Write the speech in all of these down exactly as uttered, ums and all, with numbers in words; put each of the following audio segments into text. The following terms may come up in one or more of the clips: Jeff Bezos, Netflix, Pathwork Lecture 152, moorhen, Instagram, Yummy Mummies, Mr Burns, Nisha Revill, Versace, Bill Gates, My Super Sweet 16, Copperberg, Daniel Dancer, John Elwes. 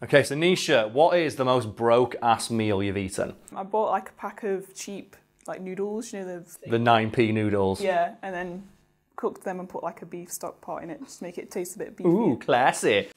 Okay, so Nisha, what is the most broke-ass meal you've eaten? I bought like a pack of cheap like noodles, you know, the... The nine p noodles. Yeah, and then cooked them and put like a beef stock pot in it, just to make it taste a bit beefy. Ooh, classy.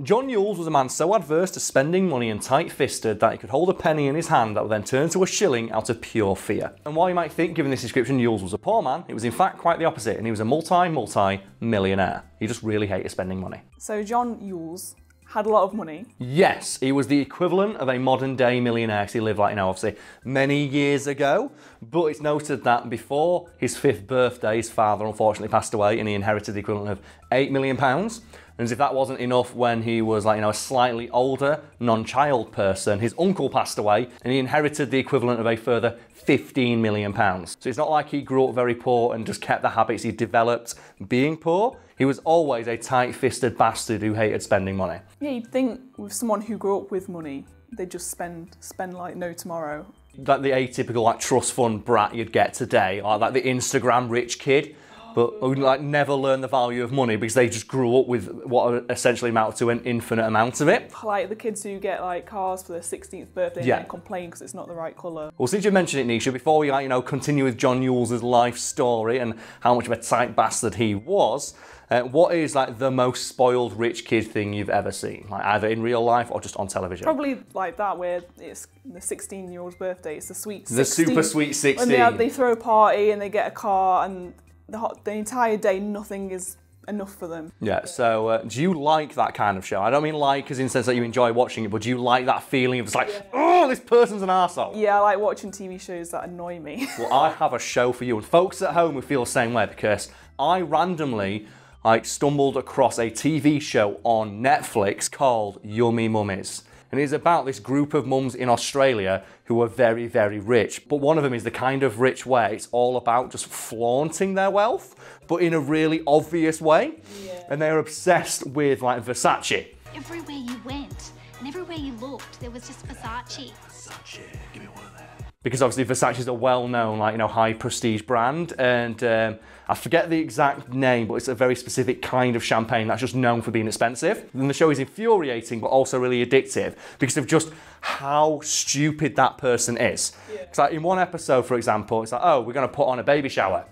John Elwes was a man so adverse to spending money and tight-fisted that he could hold a penny in his hand that would then turn to a shilling out of pure fear. And while you might think, given this description, Elwes was a poor man, it was in fact quite the opposite, and he was a multi-multi-millionaire. He just really hated spending money. So John Elwes had a lot of money. Yes, he was the equivalent of a modern-day millionaire, because he lived, like, you know, obviously many years ago, but it's noted that before his fifth birthday, his father unfortunately passed away, and he inherited the equivalent of eight million pounds. And as if that wasn't enough, when he was, like, you know, a slightly older, non-child person, his uncle passed away and he inherited the equivalent of a further fifteen million pounds. So it's not like he grew up very poor and just kept the habits he developed being poor. He was always a tight-fisted bastard who hated spending money. Yeah, you'd think with someone who grew up with money, they'd just spend, spend like no tomorrow. Like the atypical, like, trust fund brat you'd get today, or like the Instagram rich kid. But would, like, never learn the value of money because they just grew up with what essentially amounted to an infinite amount of it. Like the kids who get like cars for their sixteenth birthday yeah. and then complain because it's not the right colour. Well, since you mentioned it, Nisha, before we, like, you know, continue with John Elwes' life story and how much of a tight bastard he was, uh, what is like the most spoiled rich kid thing you've ever seen, like either in real life or just on television? Probably like that where it's the sixteen-year-old's birthday. It's the sweet the sixteen. The super sweet sixteen. And they, they throw a party and they get a car and. The, hot, the entire day, nothing is enough for them. Yeah, so uh, do you like that kind of show? I don't mean like as in the sense that you enjoy watching it, but do you like that feeling of just like, yeah. oh, this person's an arsehole? Yeah, I like watching T V shows that annoy me. Well, I have a show for you, and folks at home will feel the same way, because I randomly like, stumbled across a T V show on Netflix called Yummy Mummies. And it's about this group of mums in Australia who are very, very rich. But one of them is the kind of rich where it's all about just flaunting their wealth, but in a really obvious way. Yeah. And they're obsessed with, like, Versace. Everywhere you went and everywhere you looked, there was just Versace. Versace, give me one of that. Because obviously Versace is a well-known, like, you know, high-prestige brand, and um, I forget the exact name, but it's a very specific kind of champagne that's just known for being expensive. And the show is infuriating, but also really addictive because of just how stupid that person is. Yeah. It's like in one episode, for example, it's like, oh, we're going to put on a baby shower.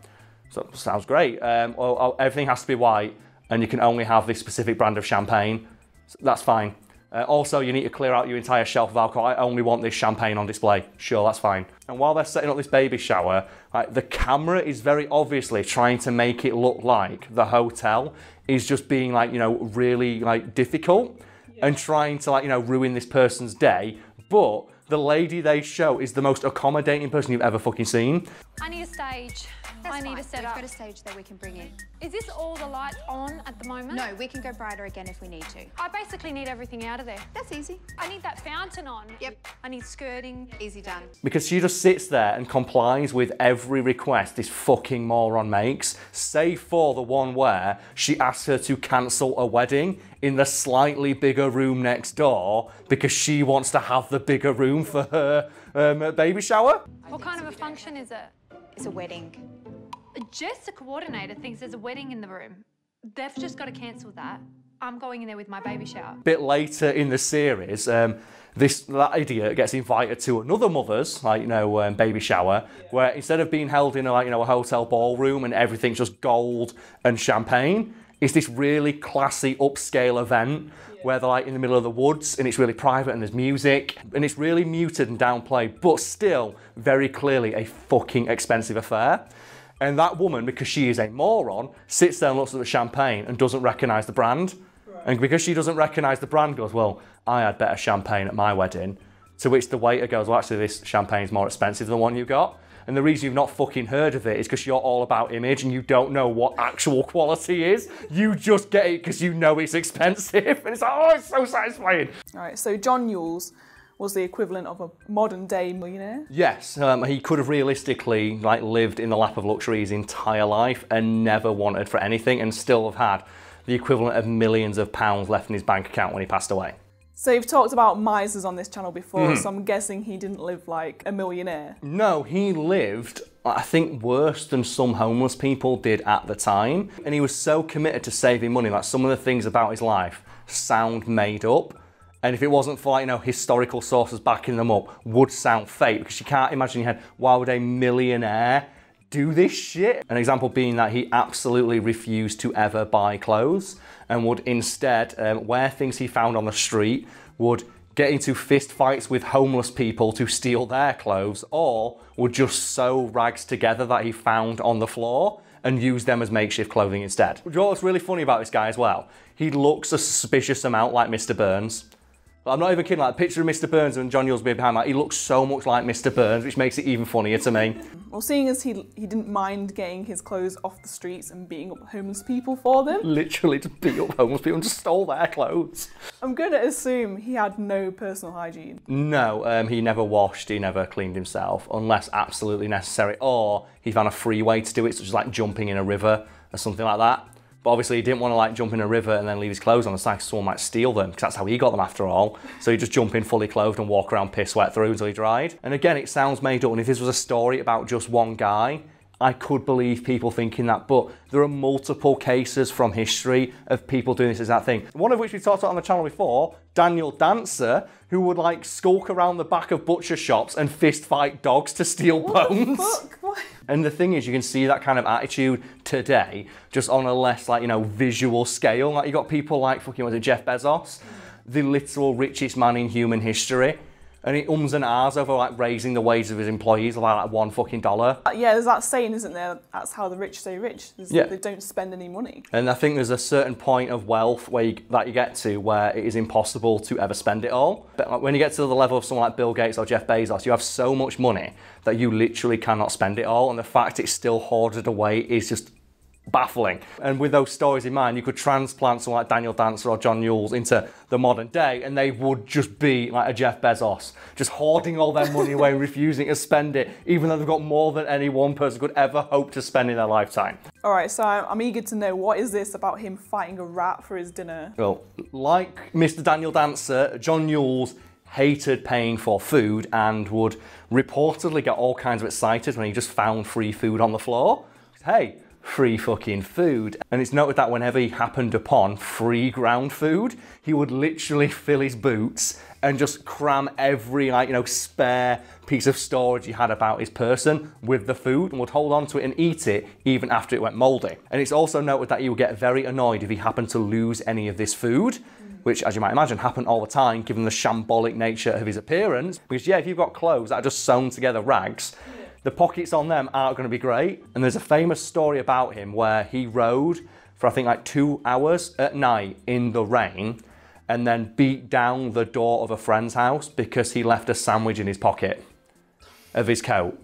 So sounds great. Um, well, oh, everything has to be white, and you can only have this specific brand of champagne. So that's fine. Uh, also, you need to clear out your entire shelf of alcohol. I only want this champagne on display. Sure, that's fine. And while they're setting up this baby shower, like, the camera is very obviously trying to make it look like the hotel is just being, like, you know, really, like, difficult yeah. and trying to, like, you know, ruin this person's day. But the lady they show is the most accommodating person you've ever fucking seen. I need a stage. That's I need fine. a setup. We've got a stage that we can bring in. Is this all the lights on at the moment? No, we can go brighter again if we need to. I basically need everything out of there. That's easy. I need that fountain on. Yep. I need skirting. Easy done. Because she just sits there and complies with every request this fucking moron makes, save for the one where she asks her to cancel a wedding in the slightly bigger room next door because she wants to have the bigger room for her um, baby shower. What kind of a function is it? It's a wedding. Just the coordinator thinks there's a wedding in the room. They've just got to cancel that. I'm going in there with my baby shower. A bit later in the series, um, this that idiot gets invited to another mother's, like, you know, um, baby shower, yeah. where instead of being held in a, like, you know, a hotel ballroom and everything's just gold and champagne, it's this really classy upscale event yeah. where they're, like, in the middle of the woods and it's really private and there's music and it's really muted and downplayed, but still very clearly a fucking expensive affair. And that woman, because she is a moron, sits there and looks at the champagne and doesn't recognise the brand. Right. And because she doesn't recognise the brand, goes, well, I had better champagne at my wedding. To which the waiter goes, well, actually, this champagne's more expensive than the one you got. And the reason you've not fucking heard of it is because you're all about image and you don't know what actual quality is. You just get it because you know it's expensive. And it's like, oh, it's so satisfying. All right, so John Elwes was the equivalent of a modern-day millionaire? Yes, um, he could have realistically, like, lived in the lap of luxury his entire life and never wanted for anything and still have had the equivalent of millions of pounds left in his bank account when he passed away. So you've talked about misers on this channel before, mm. so I'm guessing he didn't live like a millionaire. No, he lived, I think, worse than some homeless people did at the time. And he was so committed to saving money, like some of the things about his life sound made up. And if it wasn't for, like, you know, historical sources backing them up, would sound fake, because you can't imagine in your head, why would a millionaire do this shit? An example being that he absolutely refused to ever buy clothes and would instead um, wear things he found on the street, would get into fist fights with homeless people to steal their clothes, or would just sew rags together that he found on the floor and use them as makeshift clothing instead. You know what's really funny about this guy as well? He looks a suspicious amount like Mister Burns. I'm not even kidding, like, picture of Mister Burns and John Elwes behind, like, he looks so much like Mister Burns, which makes it even funnier to me. Well, seeing as he, he didn't mind getting his clothes off the streets and beating up homeless people for them. Literally, to beat up homeless people and just stole their clothes. I'm gonna assume he had no personal hygiene. No, um, he never washed, he never cleaned himself, unless absolutely necessary, or he found a free way to do it, such as, like, jumping in a river or something like that. But obviously he didn't want to, like, jump in a river and then leave his clothes on the side because someone might steal them, because that's how he got them after all. So he'd just jump in fully clothed and walk around piss wet through until he dried. And again, it sounds made up, and if this was a story about just one guy, I could believe people thinking that, but there are multiple cases from history of people doing this exact thing. One of which we talked about on the channel before, Daniel Dancer, who would, like, skulk around the back of butcher shops and fist fight dogs to steal what bones. The fuck? What? And the thing is, you can see that kind of attitude today, just on a less, like, you know, visual scale. Like, you got people like fucking, was it Jeff Bezos, the literal richest man in human history, and he ums and ahs over, like, raising the wages of his employees by, like, one fucking dollar. Yeah, there's that saying, isn't there? That's how the rich stay rich. Yeah. They don't spend any money. And I think there's a certain point of wealth where you, that you get to where it is impossible to ever spend it all. But, like, when you get to the level of someone like Bill Gates or Jeff Bezos, you have so much money that you literally cannot spend it all. And the fact it's still hoarded away is just baffling. And with those stories in mind, you could transplant someone like Daniel Dancer or John Elwes into the modern day, and they would just be like a Jeff Bezos, just hoarding all their money away, refusing to spend it, even though they've got more than any one person could ever hope to spend in their lifetime. All right, so I'm eager to know, what is this about him fighting a rat for his dinner? Well, like Mister Daniel Dancer, John Elwes hated paying for food and would reportedly get all kinds of excited when he just found free food on the floor. Hey, free fucking food. And it's noted that whenever he happened upon free ground food, he would literally fill his boots and just cram every, like, you know, spare piece of storage he had about his person with the food, and would hold on to it and eat it even after it went mouldy. And it's also noted that he would get very annoyed if he happened to lose any of this food, which, as you might imagine, happened all the time given the shambolic nature of his appearance. Because, yeah, if you've got clothes that are just sewn together rags, the pockets on them aren't going to be great. And there's a famous story about him where he rode for, I think, like two hours at night in the rain and then beat down the door of a friend's house because he left a sandwich in his pocket of his coat.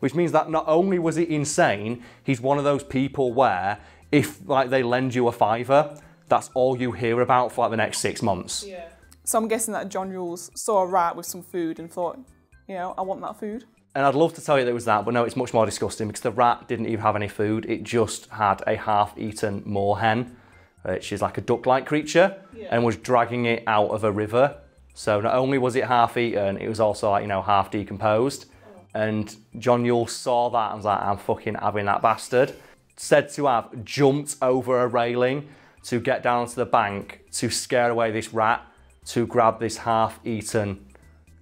Which means that not only was he insane, he's one of those people where if, like, they lend you a fiver, that's all you hear about for, like, the next six months. Yeah. So I'm guessing that John Elwes saw a rat with some food and thought, you know, I want that food. And I'd love to tell you that it was that, but no, it's much more disgusting because the rat didn't even have any food. It just had a half-eaten moorhen, which is like a duck-like creature, yeah, and was dragging it out of a river. So not only was it half-eaten, it was also, like, you know, half-decomposed. Oh. And John Elwes saw that and was like, I'm fucking having that bastard. Said to have jumped over a railing to get down to the bank to scare away this rat, to grab this half-eaten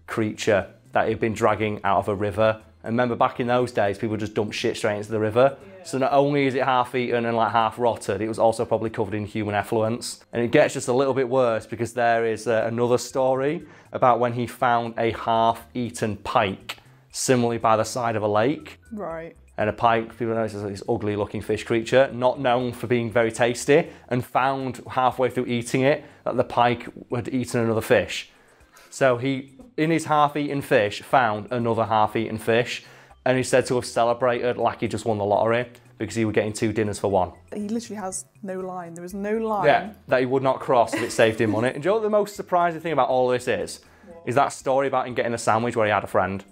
creature that he'd been dragging out of a river. And remember, back in those days, people just dumped shit straight into the river. Yeah. So not only is it half-eaten and, like, half-rotted, it was also probably covered in human effluence. And it gets just a little bit worse because there is uh, another story about when he found a half-eaten pike, similarly by the side of a lake. Right. And a pike, people know, is this ugly-looking fish creature, not known for being very tasty, and found halfway through eating it that the pike had eaten another fish. So he, in his half-eaten fish, found another half-eaten fish, and he's said to have celebrated like he just won the lottery because he was getting two dinners for one. He literally has no line. There is no line. Yeah, that he would not cross if it saved him money. And do you know what the most surprising thing about all this is? What? Is that story about him getting a sandwich where he had a friend.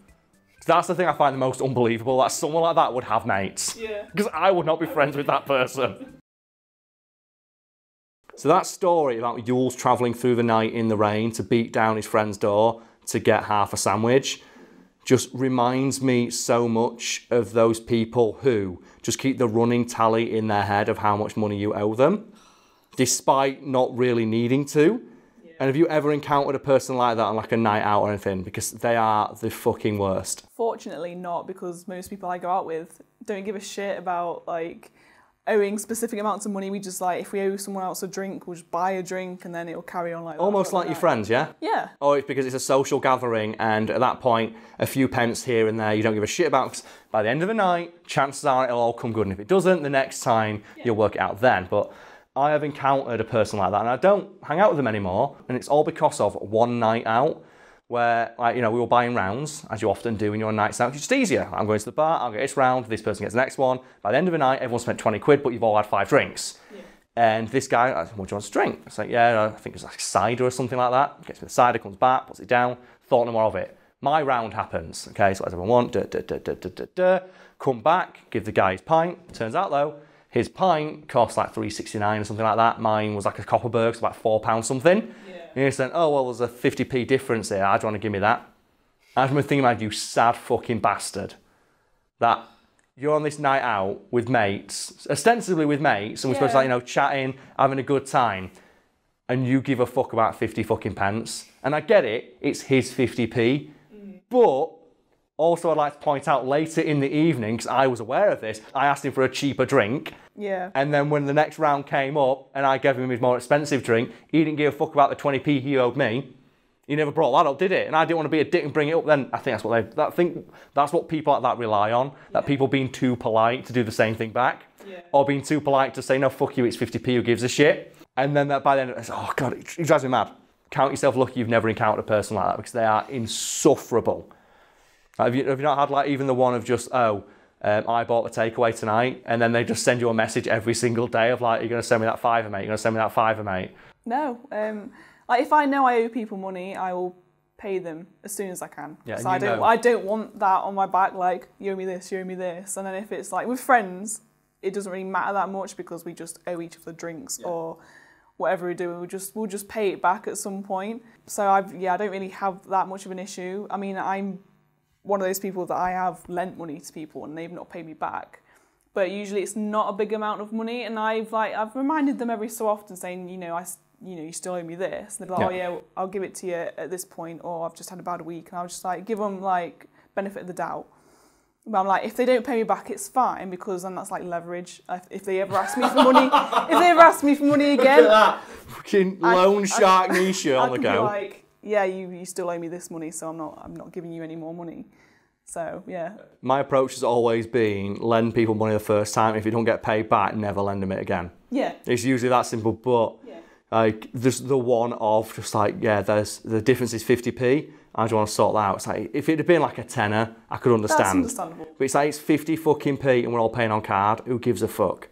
That's the thing I find the most unbelievable, that someone like that would have mates. Yeah. Because I would not be friends with that person. So that story about Yule's travelling through the night in the rain to beat down his friend's door to get half a sandwich just reminds me so much of those people who just keep the running tally in their head of how much money you owe them, despite not really needing to. Yeah. And have you ever encountered a person like that on like a night out or anything? Because they are the fucking worst. Fortunately not, because most people I go out with don't give a shit about like owing specific amounts of money. We just like, if we owe someone else a drink, we'll just buy a drink and then it'll carry on like that. Almost like your friends, yeah? Yeah. Oh, it's because it's a social gathering and at that point, a few pence here and there you don't give a shit about, because by the end of the night, chances are it'll all come good, and if it doesn't, the next time yeah. you'll work it out then. But I have encountered a person like that and I don't hang out with them anymore, and it's all because of one night out where, like, you know, we were buying rounds, as you often do when you're on nights out, it's just easier. I'm going to the bar, I'll get this round, this person gets the next one. By the end of the night, everyone spent twenty quid, but you've all had five drinks. Yeah. And this guy, I said, what do you want to drink? I was like, yeah, I think it's like cider or something like that. Gets me the cider, comes back, puts it down, thought no more of it. My round happens, okay, so what does everyone want? Duh, duh, duh, duh, duh, duh, duh. Come back, give the guy his pint. Turns out though, his pint cost like three sixty-nine or something like that. Mine was like a Copperberg, so like four pounds something. Yeah. And he's saying, oh, well, there's a fifty p difference here. I don't want to give me that. I remember thinking, like, you sad fucking bastard. That you're on this night out with mates, ostensibly with mates, and we're yeah. supposed to, like, you know, chatting, having a good time, and you give a fuck about fifty fucking pence. And I get it, it's his fifty p. Mm. But also I'd like to point out later in the evening, because I was aware of this, I asked him for a cheaper drink. Yeah. And then when the next round came up and I gave him his more expensive drink, he didn't give a fuck about the twenty p he owed me. He never brought that up, did it? And I didn't want to be a dick and bring it up then. I think that's what they, that think that's what people like that rely on, that yeah. people being too polite to do the same thing back. Yeah. Or being too polite to say, no, fuck you, it's fifty p, who gives a shit? And then that by the end of it, it's, oh God, it drives me mad. Count yourself lucky you've never encountered a person like that, because they are insufferable. Like, have, you, have you not had like even the one of just, oh, um, I bought the takeaway tonight, and then they just send you a message every single day of like, you're going to send me that fiver, mate, you're going to send me that fiver, mate? No. Um, like if I know I owe people money, I will pay them as soon as I can. Yeah, so I don't, I don't want that on my back, like, you owe me this, you owe me this. And then if it's like with friends, it doesn't really matter that much because we just owe each other drinks yeah. or whatever we do, we'll just, we'll just pay it back at some point. So I've, yeah, I don't really have that much of an issue. I mean, I'm one of those people that I have lent money to people and they've not paid me back. But usually it's not a big amount of money, and I've like I've reminded them every so often saying, you know, I, you know, you still owe me this. And they're like, yeah. oh yeah, I'll give it to you at this point, or I've just had a bad week. And I was just like, give them like benefit of the doubt. But I'm like, if they don't pay me back, it's fine, because then that's like leverage. If they ever ask me for money, if they ever ask me for money again, look at that fucking loan shark Nisha on the go. Like, yeah, you, you still owe me this money, so I'm not I'm not giving you any more money. So, yeah. My approach has always been lend people money the first time. If you don't get paid back, never lend them it again. Yeah. It's usually that simple, but yeah. like there's the one of just like, yeah, there's the difference is fifty p. I just want to sort that out. It's like, if it had been like a tenner, I could understand. That's understandable. But it's like, it's fifty fucking p and we're all paying on card. Who gives a fuck?